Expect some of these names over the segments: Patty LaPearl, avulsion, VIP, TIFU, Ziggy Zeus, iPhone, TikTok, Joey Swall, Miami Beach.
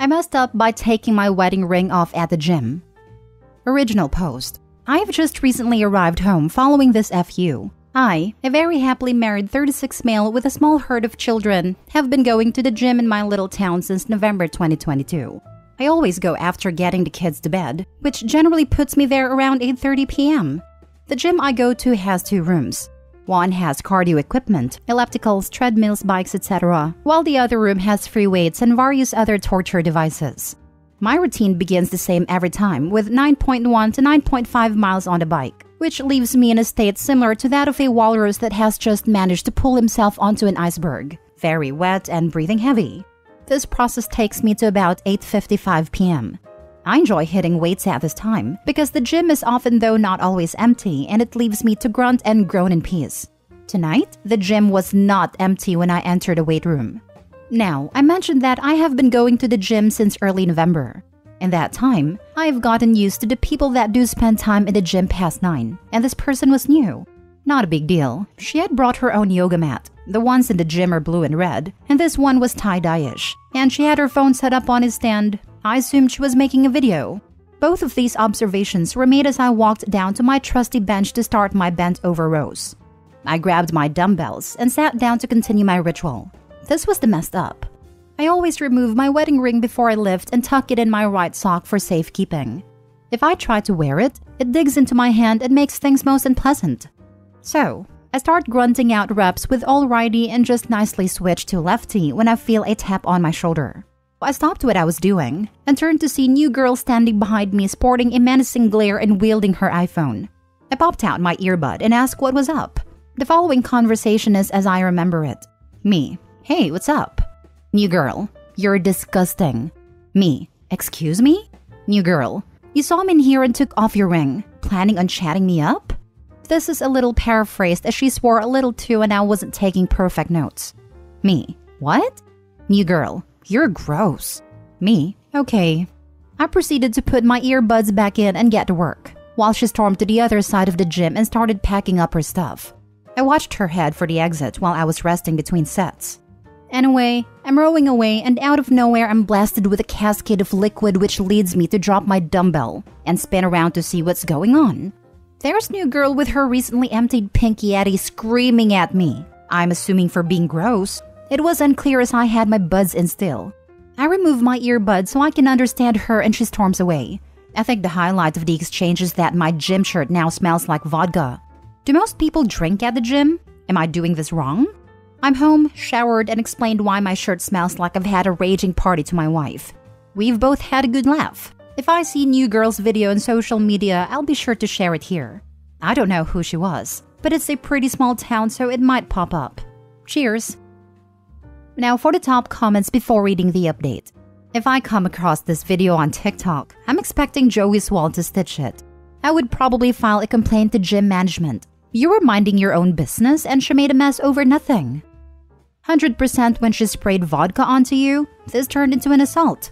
I messed up by taking my wedding ring off at the gym. Original post. I've just recently arrived home following this FU. I, a very happily married 36 male with a small herd of children, have been going to the gym in my little town since November 2022. I always go after getting the kids to bed, which generally puts me there around 8:30 p.m. The gym I go to has two rooms. One has cardio equipment, ellipticals, treadmills, bikes, etc., while the other room has free weights and various other torture devices. My routine begins the same every time, with 9.1 to 9.5 miles on the bike, which leaves me in a state similar to that of a walrus that has just managed to pull himself onto an iceberg, very wet and breathing heavy. This process takes me to about 8:55 p.m. I enjoy hitting weights at this time because the gym is often, though not always, empty, and it leaves me to grunt and groan in peace. Tonight, the gym was not empty when I entered the weight room. Now, I mentioned that I have been going to the gym since early November. In that time, I've gotten used to the people that do spend time in the gym past 9, and this person was new. Not a big deal. She had brought her own yoga mat. The ones in the gym are blue and red, and this one was tie-dye-ish. And she had her phone set up on his stand. I assumed she was making a video. Both of these observations were made as I walked down to my trusty bench to start my bent-over rows. I grabbed my dumbbells and sat down to continue my ritual. This was the messed up. I always remove my wedding ring before I lift and tuck it in my right sock for safekeeping. If I try to wear it, it digs into my hand and makes things most unpleasant. So, I start grunting out reps with all righty and just nicely switch to lefty when I feel a tap on my shoulder. I stopped what I was doing and turned to see new girl standing behind me sporting a menacing glare and wielding her iPhone. I popped out my earbud and asked what was up. The following conversation is as I remember it. Me: "Hey, what's up?" New girl: "You're disgusting." Me: "Excuse me?" New girl: "You saw me in here and took off your ring. Planning on chatting me up?" This is a little paraphrased as she swore a little too and I wasn't taking perfect notes. Me: "What?" New girl: "You're gross." Me: "Okay." I proceeded to put my earbuds back in and get to work, while she stormed to the other side of the gym and started packing up her stuff. I watched her head for the exit while I was resting between sets. Anyway, I'm rowing away and out of nowhere I'm blasted with a cascade of liquid which leads me to drop my dumbbell and spin around to see what's going on. There's new girl with her recently emptied pink Yeti screaming at me. I'm assuming for being gross. It was unclear as I had my buds in still. I remove my earbuds so I can understand her and she storms away. I think the highlight of the exchange is that my gym shirt now smells like vodka. Do most people drink at the gym? Am I doing this wrong? I'm home, showered, and explained why my shirt smells like I've had a raging party to my wife. We've both had a good laugh. If I see new girl's video on social media, I'll be sure to share it here. I don't know who she was, but it's a pretty small town, so it might pop up. Cheers. Now for the top comments before reading the update. If I come across this video on TikTok, I'm expecting Joey Swall to stitch it. I would probably file a complaint to gym management. You were minding your own business and she made a mess over nothing. 100% when she sprayed vodka onto you, this turned into an assault.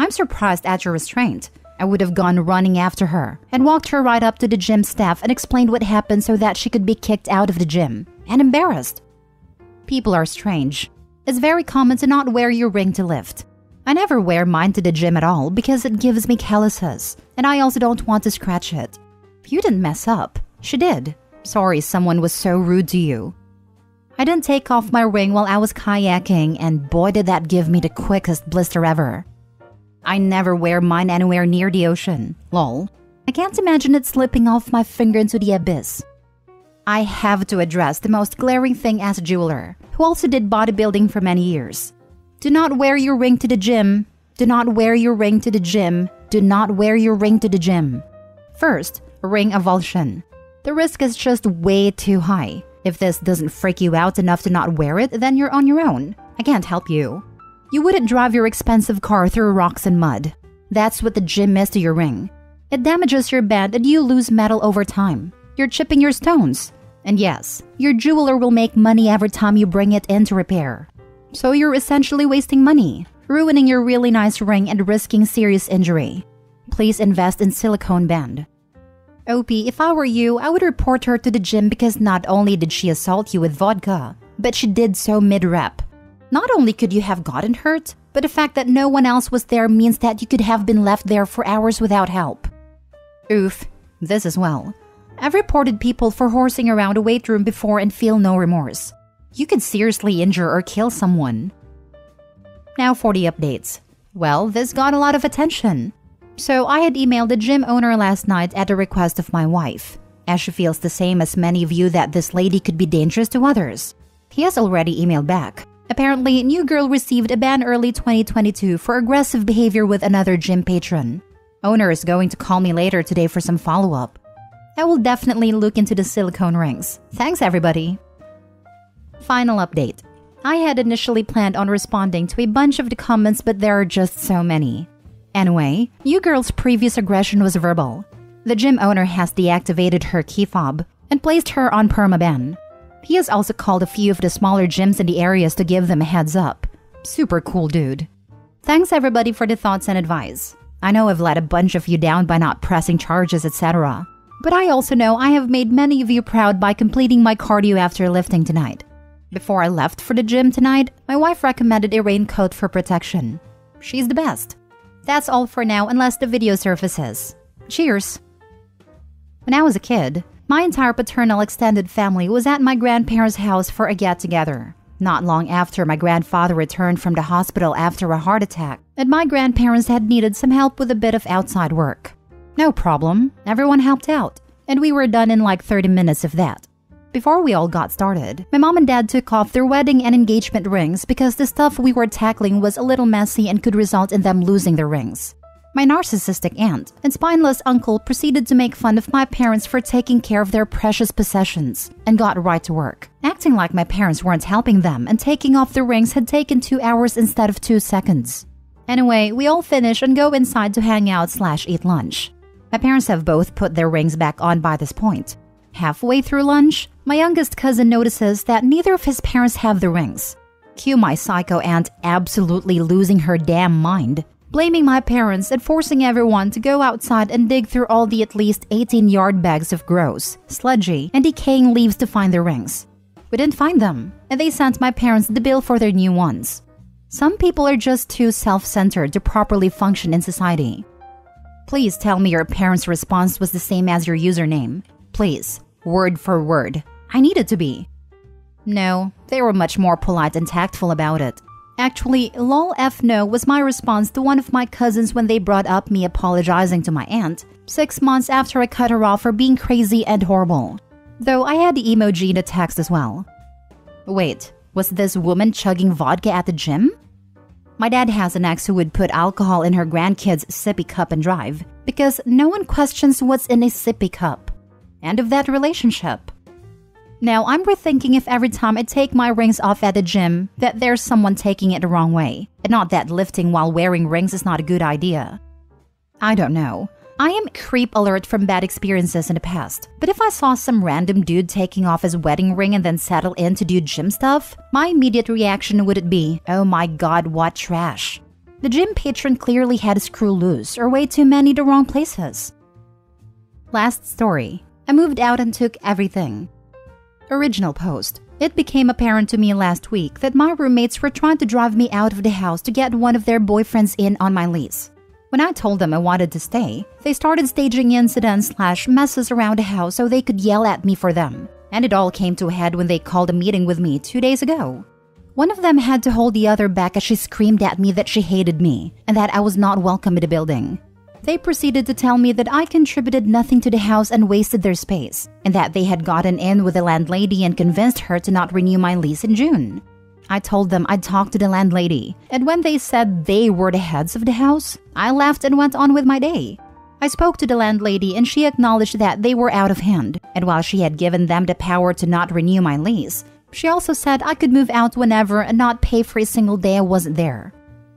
I'm surprised at your restraint. I would have gone running after her and walked her right up to the gym staff and explained what happened so that she could be kicked out of the gym and embarrassed. People are strange. It's very common to not wear your ring to lift. I never wear mine to the gym at all because it gives me calluses and I also don't want to scratch it. You didn't mess up. She did. Sorry someone was so rude to you. I didn't take off my ring while I was kayaking and boy did that give me the quickest blister ever. I never wear mine anywhere near the ocean. Lol. I can't imagine it slipping off my finger into the abyss. I have to address the most glaring thing as a jeweler, who also did bodybuilding for many years. Do not wear your ring to the gym. Do not wear your ring to the gym. Do not wear your ring to the gym. First, ring avulsion. The risk is just way too high. If this doesn't freak you out enough to not wear it, then you're on your own. I can't help you. You wouldn't drive your expensive car through rocks and mud. That's what the gym is to your ring. It damages your band and you lose metal over time. You're chipping your stones. And yes, your jeweler will make money every time you bring it in to repair. So you're essentially wasting money, ruining your really nice ring and risking serious injury. Please invest in silicone band. OP, if I were you, I would report her to the gym because not only did she assault you with vodka, but she did so mid-rep. Not only could you have gotten hurt, But the fact that no one else was there means that you could have been left there for hours without help. Oof, this as well. I've reported people for horsing around a weight room before and feel no remorse. You could seriously injure or kill someone. Now for the updates. Well, this got a lot of attention. So I had emailed the gym owner last night at the request of my wife, as she feels the same as many of you that this lady could be dangerous to others. He has already emailed back. Apparently, new girl received a ban early 2022 for aggressive behavior with another gym patron. Owner is going to call me later today for some follow-up. I will definitely look into the silicone rings. Thanks, everybody. Final update. I had initially planned on responding to a bunch of the comments, but there are just so many. Anyway, you girl's previous aggression was verbal. The gym owner has deactivated her key fob and placed her on permaban. He has also called a few of the smaller gyms in the areas to give them a heads up. Super cool dude. Thanks everybody for the thoughts and advice. I know I've let a bunch of you down by not pressing charges, etc. But I also know I have made many of you proud by completing my cardio after lifting tonight. Before I left for the gym tonight, my wife recommended a raincoat for protection. She's the best. That's all for now unless the video surfaces. Cheers! When I was a kid, my entire paternal extended family was at my grandparents' house for a get-together. Not long after my grandfather returned from the hospital after a heart attack, and my grandparents had needed some help with a bit of outside work. No problem, everyone helped out, and we were done in like 30 minutes of that. Before we all got started, my mom and dad took off their wedding and engagement rings because the stuff we were tackling was a little messy and could result in them losing their rings. My narcissistic aunt and spineless uncle proceeded to make fun of my parents for taking care of their precious possessions and got right to work, acting like my parents weren't helping them and taking off the rings had taken 2 hours instead of 2 seconds. Anyway, we all finish and go inside to hang out / eat lunch. My parents have both put their rings back on by this point. Halfway through lunch, my youngest cousin notices that neither of his parents have the rings. Cue my psycho aunt absolutely losing her damn mind, blaming my parents and forcing everyone to go outside and dig through all the at least 18-yard bags of gross, sludgy, and decaying leaves to find the rings. We didn't find them, and they sent my parents the bill for their new ones. Some people are just too self-centered to properly function in society. Please tell me your parents' response was the same as your username. Please, word for word. I need it to be. No, they were much more polite and tactful about it. Actually, lol f no was my response to one of my cousins when they brought up me apologizing to my aunt 6 months after I cut her off for being crazy and horrible. Though I had the emoji in the text as well. Wait, was this woman chugging vodka at the gym? My dad has an ex who would put alcohol in her grandkids' sippy cup and drive because no one questions what's in a sippy cup. End of that relationship. Now, I'm rethinking if every time I take my rings off at the gym that there's someone taking it the wrong way, and not that lifting while wearing rings is not a good idea. I don't know. I am creep alert from bad experiences in the past, but if I saw some random dude taking off his wedding ring and then settle in to do gym stuff, my immediate reaction would be, oh my god, what trash. The gym patron clearly had a screw loose or way too many the wrong places. Last story. I moved out and took everything. Original post. It became apparent to me last week that my roommates were trying to drive me out of the house to get one of their boyfriends in on my lease. When I told them I wanted to stay, they started staging incidents / messes around the house so they could yell at me for them. And it all came to a head when they called a meeting with me 2 days ago. One of them had to hold the other back as she screamed at me that she hated me and that I was not welcome in the building. They proceeded to tell me that I contributed nothing to the house and wasted their space, and that they had gotten in with the landlady and convinced her to not renew my lease in June. I told them I'd talk to the landlady, and when they said they were the heads of the house, I laughed and went on with my day. I spoke to the landlady and she acknowledged that they were out of hand, and while she had given them the power to not renew my lease, she also said I could move out whenever and not pay for a single day I wasn't there.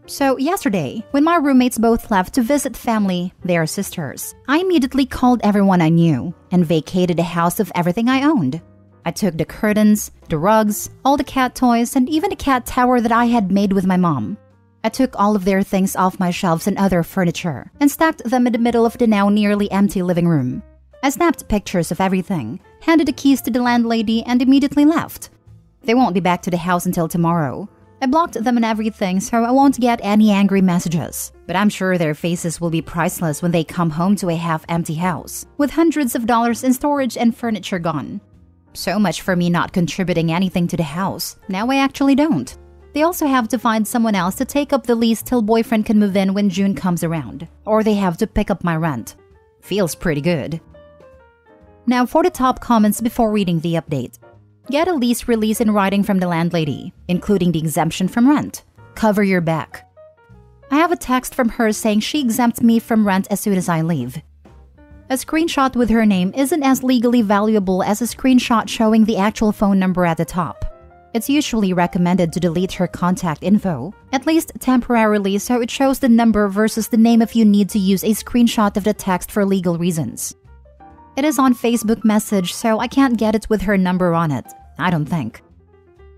So yesterday, when my roommates both left to visit family, they are sisters, I immediately called everyone I knew and vacated the house of everything I owned. I took the curtains, the rugs, all the cat toys, and even the cat tower that I had made with my mom. I took all of their things off my shelves and other furniture and stacked them in the middle of the now nearly empty living room. I snapped pictures of everything, handed the keys to the landlady, and immediately left. They won't be back to the house until tomorrow. I blocked them and everything, so I won't get any angry messages. But I'm sure their faces will be priceless when they come home to a half-empty house, with hundreds of dollars in storage and furniture gone. So much for me not contributing anything to the house. Now I actually don't. They also have to find someone else to take up the lease till boyfriend can move in when June comes around, or they have to pick up my rent. Feels pretty good. Now for the top comments before reading the update. Get a lease release in writing from the landlady, including the exemption from rent. Cover your back. I have a text from her saying she exempts me from rent as soon as I leave. A screenshot with her name isn't as legally valuable as a screenshot showing the actual phone number at the top. It's usually recommended to delete her contact info, at least temporarily, so it shows the number versus the name if you need to use a screenshot of the text for legal reasons. It is on Facebook message, so I can't get it with her number on it, I don't think.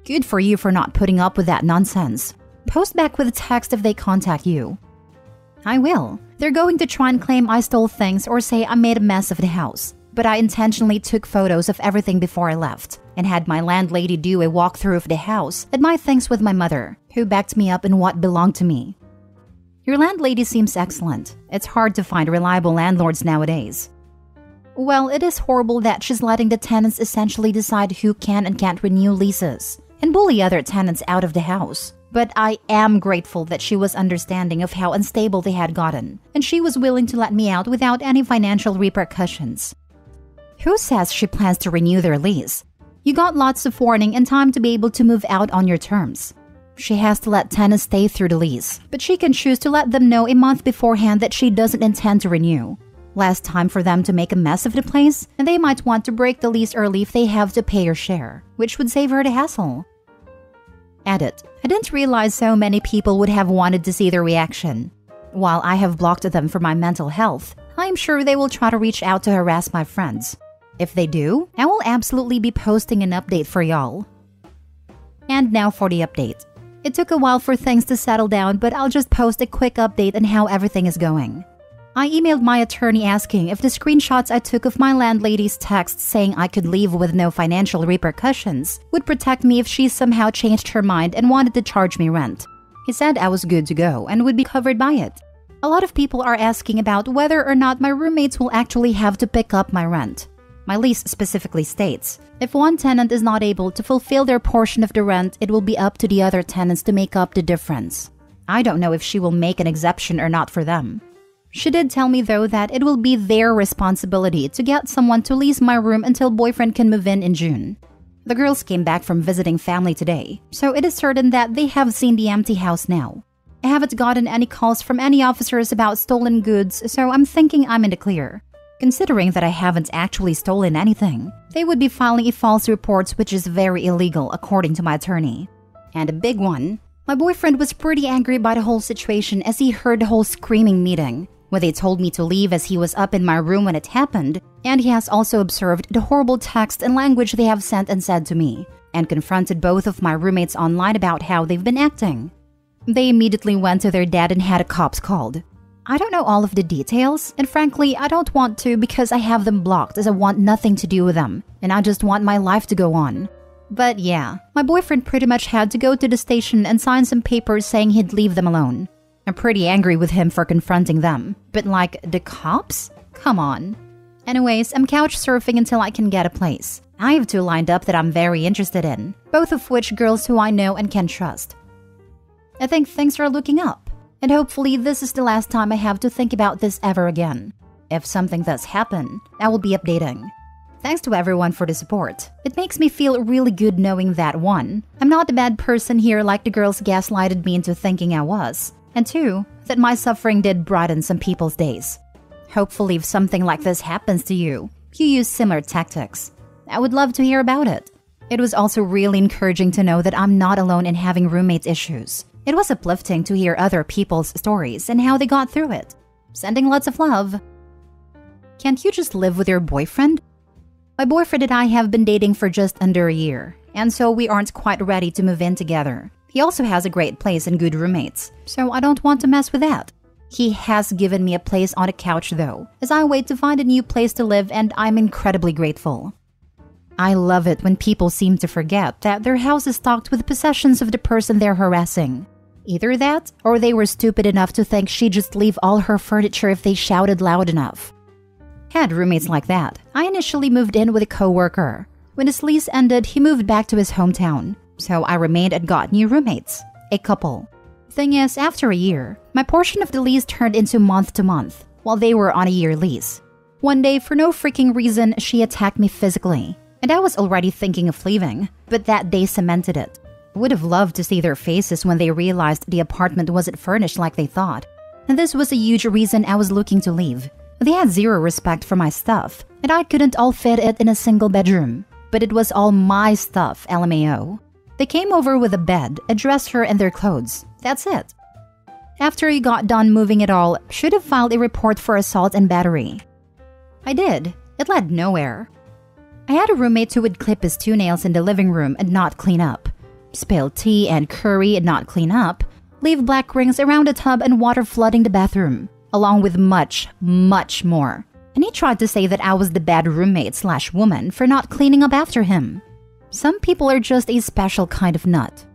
Good for you for not putting up with that nonsense. Post back with text if they contact you. I will. They're going to try and claim I stole things or say I made a mess of the house. But I intentionally took photos of everything before I left and had my landlady do a walkthrough of the house and my things with my mother, who backed me up in what belonged to me. Your landlady seems excellent. It's hard to find reliable landlords nowadays. Well, it is horrible that she's letting the tenants essentially decide who can and can't renew leases and bully other tenants out of the house. But I am grateful that she was understanding of how unstable they had gotten, and she was willing to let me out without any financial repercussions. Who says she plans to renew their lease? You got lots of warning and time to be able to move out on your terms. She has to let tenants stay through the lease, but she can choose to let them know a month beforehand that she doesn't intend to renew. Less time for them to make a mess of the place, and they might want to break the lease early if they have to pay her share, which would save her the hassle. Edit. I didn't realize so many people would have wanted to see their reaction. While I have blocked them for my mental health, I am sure they will try to reach out to harass my friends. If they do, I will absolutely be posting an update for y'all. And now for the update. It took a while for things to settle down, but I'll just post a quick update on how everything is going. I emailed my attorney asking if the screenshots I took of my landlady's text saying I could leave with no financial repercussions would protect me if she somehow changed her mind and wanted to charge me rent. He said I was good to go and would be covered by it. A lot of people are asking about whether or not my roommates will actually have to pick up my rent. My lease specifically states, if one tenant is not able to fulfill their portion of the rent, it will be up to the other tenants to make up the difference. I don't know if she will make an exception or not for them. She did tell me though that it will be their responsibility to get someone to lease my room until boyfriend can move in June. The girls came back from visiting family today, so it is certain that they have seen the empty house now. I haven't gotten any calls from any officers about stolen goods, so I'm thinking I'm in the clear. Considering that I haven't actually stolen anything, they would be filing a false report, which is very illegal according to my attorney. And a big one, my boyfriend was pretty angry by the whole situation as he heard the whole screaming meeting, where they told me to leave as he was up in my room when it happened, and he has also observed the horrible text and language they have sent and said to me, and confronted both of my roommates online about how they've been acting. They immediately went to their dad and had a cops called. I don't know all of the details, and frankly, I don't want to because I have them blocked as I want nothing to do with them, and I just want my life to go on. But yeah, my boyfriend pretty much had to go to the station and sign some papers saying he'd leave them alone. I'm pretty angry with him for confronting them, but like, the cops? Come on. Anyways, I'm couch surfing until I can get a place. I have two lined up that I'm very interested in, both of which girls who I know and can trust. I think things are looking up, and hopefully this is the last time I have to think about this ever again. If something does happen, I will be updating. Thanks to everyone for the support. It makes me feel really good knowing that 1, I'm not a bad person here like the girls gaslighted me into thinking I was. And 2, that my suffering did brighten some people's days. Hopefully if something like this happens to you, you use similar tactics. I would love to hear about it. It was also really encouraging to know that I'm not alone in having roommate issues. It was uplifting to hear other people's stories and how they got through it. Sending lots of love. Can't you just live with your boyfriend? My boyfriend and I have been dating for just under a year, and so we aren't quite ready to move in together. He also has a great place and good roommates, so I don't want to mess with that. He has given me a place on a couch though, as I wait to find a new place to live, and I'm incredibly grateful. I love it when people seem to forget that their house is stocked with possessions of the person they're harassing. Either that, or they were stupid enough to think she'd just leave all her furniture if they shouted loud enough. Had roommates like that. I initially moved in with a coworker. When his lease ended, he moved back to his hometown. So I remained and got new roommates. A couple. Thing is, after a year, my portion of the lease turned into month to month, while they were on a year lease. One day, for no freaking reason, she attacked me physically. And I was already thinking of leaving, but that day cemented it. Would have loved to see their faces when they realized the apartment wasn't furnished like they thought. And this was a huge reason I was looking to leave. They had zero respect for my stuff, and I couldn't all fit it in a single bedroom. But it was all my stuff, LMAO. They came over with a bed, a dresser, and their clothes. That's it. After you got done moving it all, should have filed a report for assault and battery. I did. It led nowhere. I had a roommate who would clip his toenails in the living room and not clean up. Spill tea and curry and not clean up, leave black rings around the tub and water flooding the bathroom, along with much, much more. And he tried to say that I was the bad roommate/woman for not cleaning up after him. Some people are just a special kind of nut.